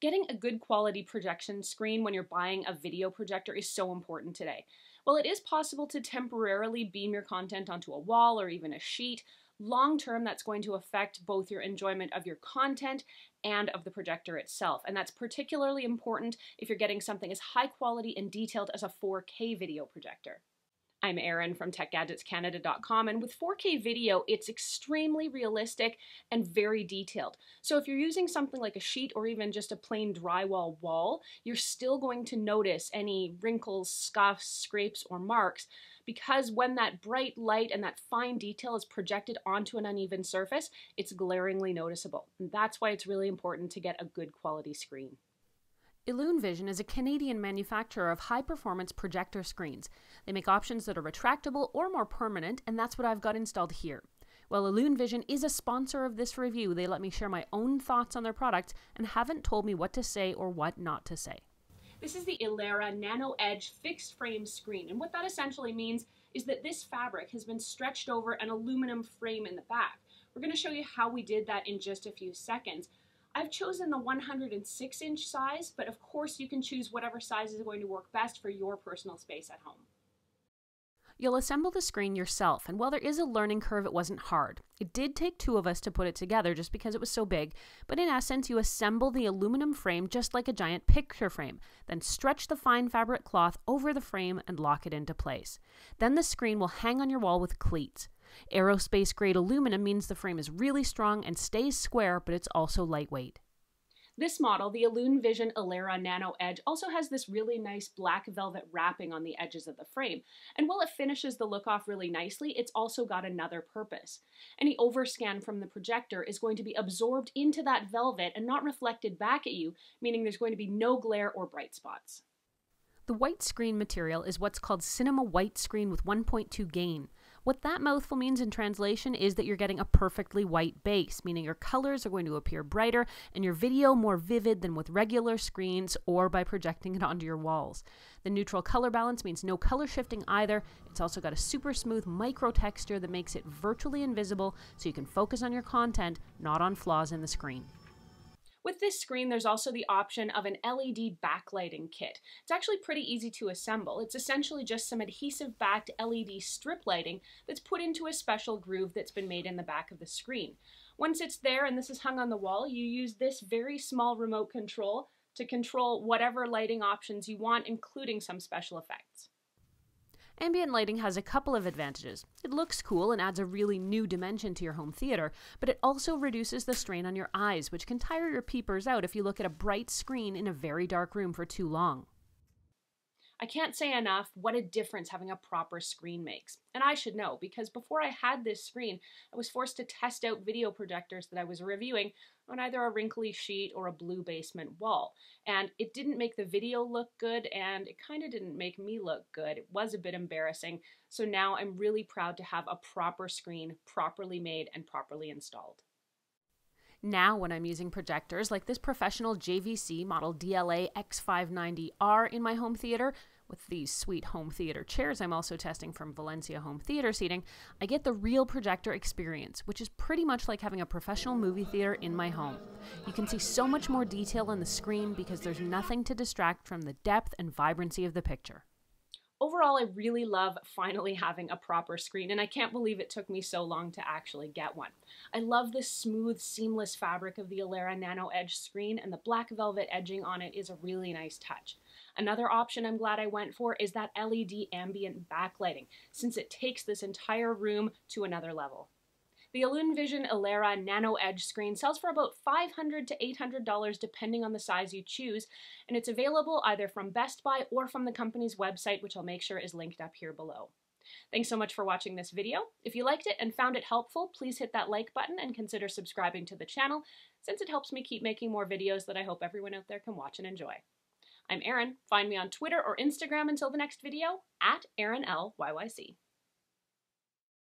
Getting a good quality projection screen when you're buying a video projector is so important today. While it is possible to temporarily beam your content onto a wall or even a sheet, long term that's going to affect both your enjoyment of your content and of the projector itself. And that's particularly important if you're getting something as high quality and detailed as a 4K video projector. I'm Erin from TechGadgetsCanada.com, and with 4K video, it's extremely realistic and very detailed. So if you're using something like a sheet or even just a plain drywall wall, you're still going to notice any wrinkles, scuffs, scrapes, or marks, because when that bright light and that fine detail is projected onto an uneven surface, it's glaringly noticeable. And that's why it's really important to get a good quality screen. EluneVision is a Canadian manufacturer of high-performance projector screens. They make options that are retractable or more permanent, and that's what I've got installed here. While EluneVision is a sponsor of this review, they let me share my own thoughts on their products and haven't told me what to say or what not to say. This is the Elara Nano Edge fixed frame screen, and what that essentially means is that this fabric has been stretched over an aluminum frame in the back. We're going to show you how we did that in just a few seconds. I've chosen the 106-inch size, but of course you can choose whatever size is going to work best for your personal space at home. You'll assemble the screen yourself, and while there is a learning curve, it wasn't hard. It did take two of us to put it together just because it was so big, but in essence, you assemble the aluminum frame just like a giant picture frame, then stretch the fine fabric cloth over the frame and lock it into place. Then the screen will hang on your wall with cleats. Aerospace-grade aluminum means the frame is really strong and stays square, but it's also lightweight. This model, the EluneVision Elara Nano Edge, also has this really nice black velvet wrapping on the edges of the frame. And while it finishes the look off really nicely, it's also got another purpose. Any overscan from the projector is going to be absorbed into that velvet and not reflected back at you, meaning there's going to be no glare or bright spots. The white screen material is what's called Cinema White Screen with 1.2 gain. What that mouthful means in translation is that you're getting a perfectly white base, meaning your colors are going to appear brighter and your video more vivid than with regular screens or by projecting it onto your walls. The neutral color balance means no color shifting either. It's also got a super smooth micro texture that makes it virtually invisible so you can focus on your content, not on flaws in the screen. With this screen, there's also the option of an LED backlighting kit. It's actually pretty easy to assemble. It's essentially just some adhesive-backed LED strip lighting that's put into a special groove that's been made in the back of the screen. Once it's there and this is hung on the wall, you use this very small remote control to control whatever lighting options you want, including some special effects. Ambient lighting has a couple of advantages. It looks cool and adds a really new dimension to your home theater, but it also reduces the strain on your eyes, which can tire your peepers out if you look at a bright screen in a very dark room for too long. I can't say enough what a difference having a proper screen makes. And I should know, because before I had this screen, I was forced to test out video projectors that I was reviewing on either a wrinkly sheet or a blue basement wall. And it didn't make the video look good, and it kind of didn't make me look good. It was a bit embarrassing. So now I'm really proud to have a proper screen, properly made and properly installed. Now when I'm using projectors like this professional JVC model DLA-X590R in my home theater, with these sweet home theater chairs I'm also testing from Valencia Home Theater Seating, I get the real projector experience, which is pretty much like having a professional movie theater in my home. You can see so much more detail on the screen because there's nothing to distract from the depth and vibrancy of the picture. Overall, I really love finally having a proper screen, and I can't believe it took me so long to actually get one. I love the smooth, seamless fabric of the Elara Nano Edge screen, and the black velvet edging on it is a really nice touch. Another option I'm glad I went for is that LED ambient backlighting, since it takes this entire room to another level. The EluneVision Elara Nano Edge screen sells for about $500 to $800 depending on the size you choose, and it's available either from Best Buy or from the company's website, which I'll make sure is linked up here below. Thanks so much for watching this video. If you liked it and found it helpful, please hit that like button and consider subscribing to the channel, since it helps me keep making more videos that I hope everyone out there can watch and enjoy. I'm Erin. Find me on Twitter or Instagram until the next video, @ErinLYYC.